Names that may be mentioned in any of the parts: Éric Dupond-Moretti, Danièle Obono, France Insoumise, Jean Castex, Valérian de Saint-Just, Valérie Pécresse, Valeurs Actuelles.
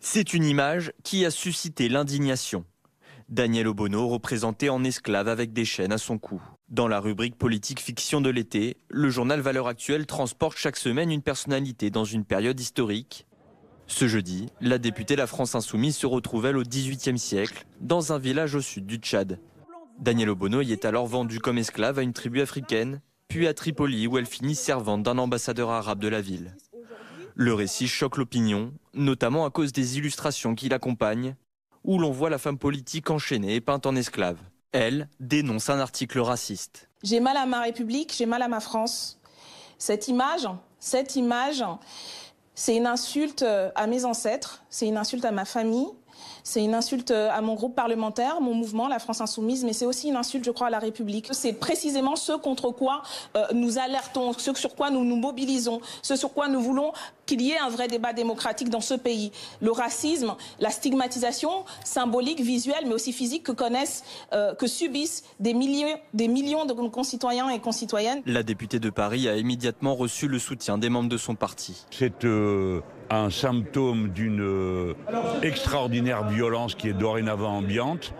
C'est une image qui a suscité l'indignation. Danièle Obono représenté en esclave avec des chaînes à son cou. Dans la rubrique politique fiction de l'été, le journal Valeurs Actuelles transporte chaque semaine une personnalité dans une période historique. Ce jeudi, la députée de la France Insoumise se retrouve elle au XVIIIe siècle, dans un village au sud du Tchad. Danièle Obono y est alors vendue comme esclave à une tribu africaine, puis à Tripoli où elle finit servante d'un ambassadeur arabe de la ville. Le récit choque l'opinion, notamment à cause des illustrations qui l'accompagnent, où l'on voit la femme politique enchaînée et peinte en esclave. Elle dénonce un article raciste. J'ai mal à ma République, j'ai mal à ma France. Cette image, c'est une insulte à mes ancêtres, c'est une insulte à ma famille, c'est une insulte à mon groupe parlementaire, mon mouvement, la France Insoumise, mais c'est aussi une insulte, je crois, à la République. C'est précisément ce contre quoi nous alertons, ce sur quoi nous nous mobilisons, ce sur quoi nous voulons qu'il y ait un vrai débat démocratique dans ce pays. Le racisme, la stigmatisation symbolique, visuelle, mais aussi physique que subissent des millions de concitoyens et concitoyennes. La députée de Paris a immédiatement reçu le soutien des membres de son parti. C'est un symptôme d'une extraordinaire violence qui est dorénavant ambiante.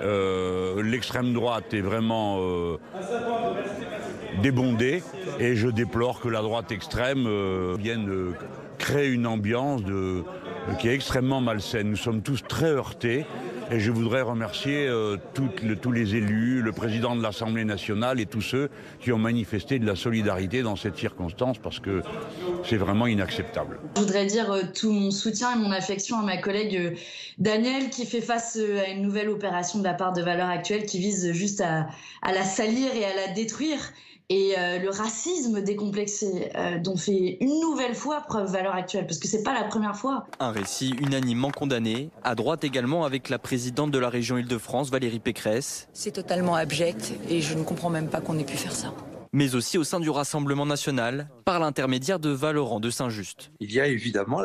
L'extrême droite est vraiment débondée et je déplore que la droite extrême vienne créer une ambiance qui est extrêmement malsaine. Nous sommes tous très heurtés et je voudrais remercier tous les élus, le président de l'Assemblée nationale et tous ceux qui ont manifesté de la solidarité dans cette circonstance parce que c'est vraiment inacceptable. Je voudrais dire tout mon soutien et mon affection à ma collègue Danièle qui fait face à une nouvelle opération de la part de Valeurs Actuelles qui vise juste à la salir et à la détruire. Et le racisme décomplexé dont fait une nouvelle fois preuve Valeurs Actuelles, parce que c'est pas la première fois. Un récit unanimement condamné, à droite également avec la présidente de la région Île-de-France, Valérie Pécresse. C'est totalement abject et je ne comprends même pas qu'on ait pu faire ça. Mais aussi au sein du Rassemblement national, par l'intermédiaire de Valérian de Saint-Just. Il y a évidemment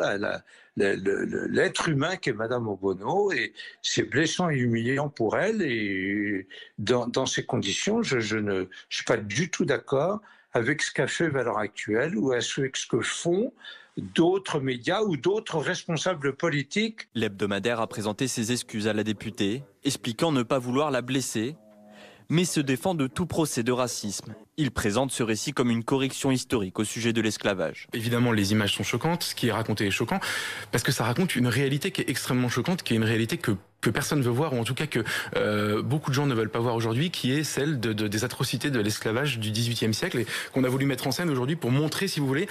l'être humain qu'est Madame Obono, et c'est blessant et humiliant pour elle, et dans ces conditions, je ne suis pas du tout d'accord avec ce qu'a fait Valeurs Actuelles ou avec ce que font d'autres médias ou d'autres responsables politiques. L'hebdomadaire a présenté ses excuses à la députée, expliquant ne pas vouloir la blesser, mais se défend de tout procès de racisme. Il présente ce récit comme une correction historique au sujet de l'esclavage. Évidemment, les images sont choquantes, ce qui est raconté est choquant, parce que ça raconte une réalité qui est extrêmement choquante, qui est une réalité que personne ne veut voir, ou en tout cas que beaucoup de gens ne veulent pas voir aujourd'hui, qui est celle des atrocités de l'esclavage du XVIIIe siècle, et qu'on a voulu mettre en scène aujourd'hui pour montrer, si vous voulez,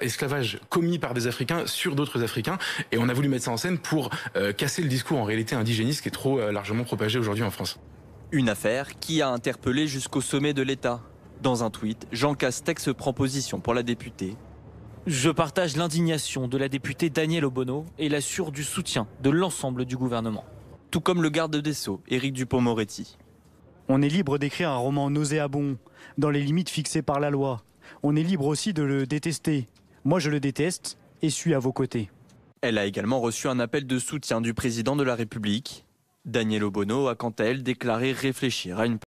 esclavage commis par des Africains sur d'autres Africains, et on a voulu mettre ça en scène pour casser le discours en réalité indigéniste qui est trop largement propagé aujourd'hui en France. Une affaire qui a interpellé jusqu'au sommet de l'État. Dans un tweet, Jean Castex prend position pour la députée. Je partage l'indignation de la députée Danièle Obono et l'assure du soutien de l'ensemble du gouvernement. Tout comme le garde des Sceaux, Éric Dupond-Moretti. On est libre d'écrire un roman nauséabond, dans les limites fixées par la loi. On est libre aussi de le détester. Moi je le déteste et suis à vos côtés. Elle a également reçu un appel de soutien du président de la République. Danièle Obono a quant à elle déclaré réfléchir à une